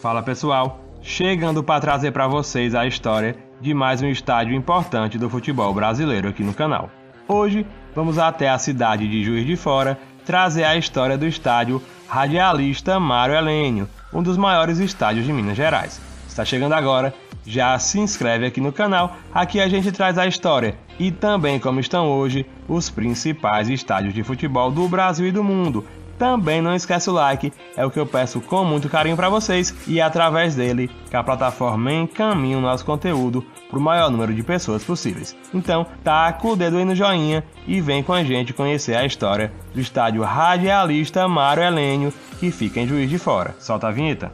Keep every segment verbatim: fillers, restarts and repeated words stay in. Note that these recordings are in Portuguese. Fala pessoal, chegando para trazer para vocês a história de mais um estádio importante do futebol brasileiro aqui no canal. Hoje vamos até a cidade de Juiz de Fora trazer a história do estádio Radialista Mário Helênio, um dos maiores estádios de Minas Gerais. Está chegando agora? Já se inscreve aqui no canal, aqui a gente traz a história e também como estão hoje os principais estádios de futebol do Brasil e do mundo. Também não esquece o like, é o que eu peço com muito carinho para vocês e é através dele que a plataforma encaminha o nosso conteúdo para o maior número de pessoas possíveis. Então, taca o dedo aí no joinha e vem com a gente conhecer a história do estádio Radialista Mário Helênio, que fica em Juiz de Fora. Solta a vinheta!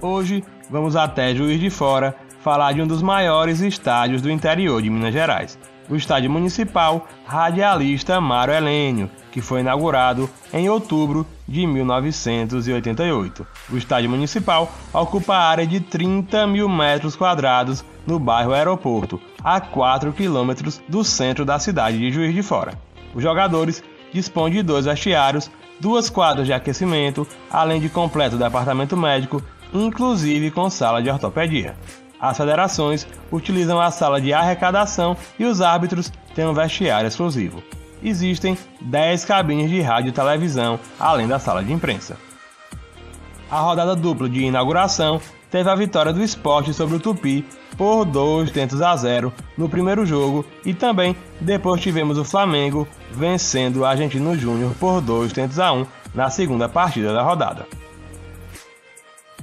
Hoje vamos até Juiz de Fora falar de um dos maiores estádios do interior de Minas Gerais, o Estádio Municipal Radialista Mário Helênio, que foi inaugurado em outubro de mil novecentos e oitenta e oito. O Estádio Municipal ocupa a área de trinta mil metros quadrados no bairro Aeroporto, a quatro quilômetros do centro da cidade de Juiz de Fora. Os jogadores dispõem de dois vestiários, duas quadras de aquecimento, além de completo departamento médico, inclusive com sala de ortopedia. As federações utilizam a sala de arrecadação e os árbitros têm um vestiário exclusivo. Existem dez cabines de rádio e televisão, além da sala de imprensa. A rodada dupla de inauguração teve a vitória do Sport sobre o Tupi por dois tentos a zero no primeiro jogo e também depois tivemos o Flamengo vencendo o Argentino Júnior por dois tentos a um na segunda partida da rodada.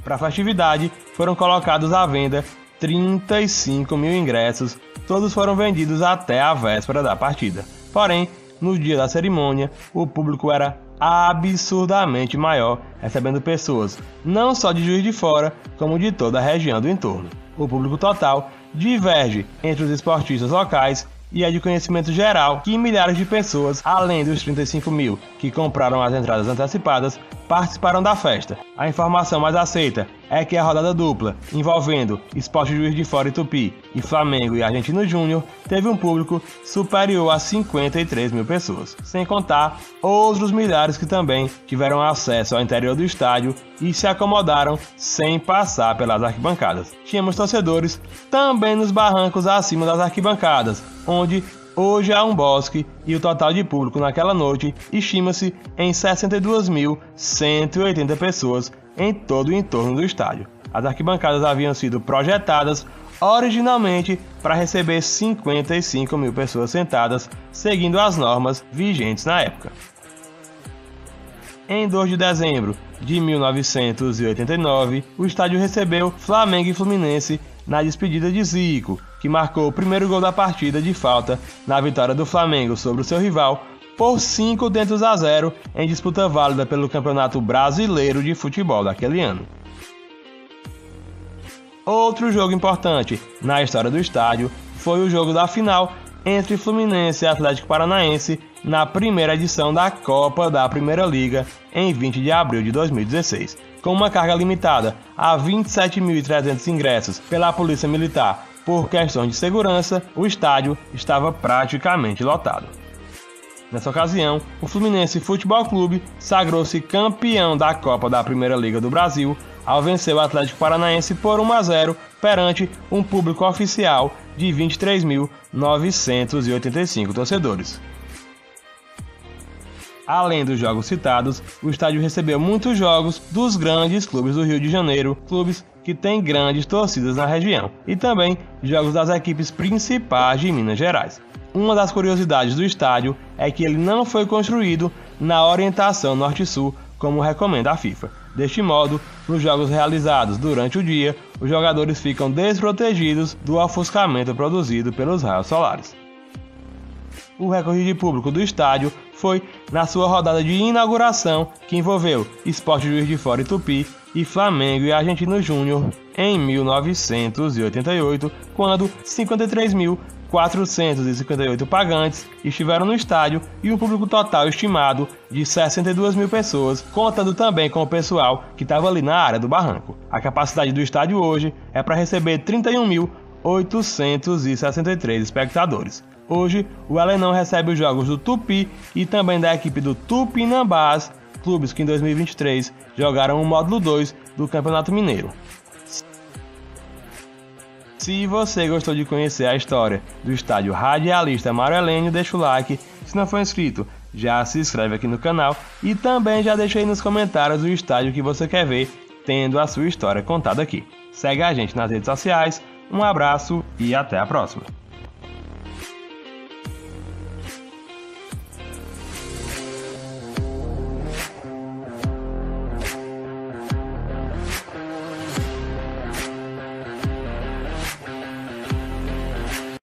Para a festividade, foram colocados à venda trinta e cinco mil ingressos, todos foram vendidos até a véspera da partida. Porém, no dia da cerimônia, o público era absurdamente maior, recebendo pessoas não só de Juiz de Fora, como de toda a região do entorno. O público total diverge entre os esportistas locais e é de conhecimento geral que milhares de pessoas, além dos trinta e cinco mil que compraram as entradas antecipadas, participaram da festa. A informação mais aceita é que a rodada dupla, envolvendo Esporte Juiz de Fora e Tupi e Flamengo e Argentino Júnior, teve um público superior a cinquenta e três mil pessoas, sem contar outros milhares que também tiveram acesso ao interior do estádio e se acomodaram sem passar pelas arquibancadas. Tínhamos torcedores também nos barrancos acima das arquibancadas, onde hoje há um bosque, e o total de público naquela noite estima-se em sessenta e duas mil cento e oitenta pessoas em todo o entorno do estádio. As arquibancadas haviam sido projetadas originalmente para receber cinquenta e cinco mil pessoas sentadas, seguindo as normas vigentes na época. Em dois de dezembro de mil novecentos e oitenta e nove, o estádio recebeu Flamengo e Fluminense na despedida de Zico, que marcou o primeiro gol da partida de falta na vitória do Flamengo sobre o seu rival por cinco tentos a zero em disputa válida pelo Campeonato Brasileiro de Futebol daquele ano. Outro jogo importante na história do estádio foi o jogo da final entre Fluminense e Atlético Paranaense na primeira edição da Copa da Primeira Liga em vinte de abril de dois mil e dezesseis. Com uma carga limitada a vinte e sete mil e trezentos ingressos pela Polícia Militar por questões de segurança, o estádio estava praticamente lotado. Nessa ocasião, o Fluminense Futebol Clube sagrou-se campeão da Copa da Primeira Liga do Brasil ao vencer o Atlético Paranaense por um a zero perante um público oficial de vinte e três mil novecentos e oitenta e cinco torcedores. Além dos jogos citados, o estádio recebeu muitos jogos dos grandes clubes do Rio de Janeiro, clubes que têm grandes torcidas na região, e também jogos das equipes principais de Minas Gerais. Uma das curiosidades do estádio é que ele não foi construído na orientação norte-sul, como recomenda a FIFA. Deste modo, nos jogos realizados durante o dia, os jogadores ficam desprotegidos do ofuscamento produzido pelos raios solares. O recorde de público do estádio foi na sua rodada de inauguração, que envolveu Sport Juiz de Fora e Tupi e Flamengo e Argentino Júnior em mil novecentos e oitenta e oito, quando 53.400 quatrocentos e cinquenta e oito pagantes estiveram no estádio e um público total estimado de sessenta e duas mil pessoas, contando também com o pessoal que estava ali na área do barranco. A capacidade do estádio hoje é para receber trinta e um mil oitocentos e sessenta e três espectadores. Hoje, o Arenão recebe os jogos do Tupi e também da equipe do Tupinambá, clubes que em dois mil e vinte e três jogaram o módulo dois do Campeonato Mineiro. Se você gostou de conhecer a história do estádio Radialista Mário Helênio, deixa o like. Se não for inscrito, já se inscreve aqui no canal e também já deixa aí nos comentários o estádio que você quer ver, tendo a sua história contada aqui. Segue a gente nas redes sociais, um abraço e até a próxima!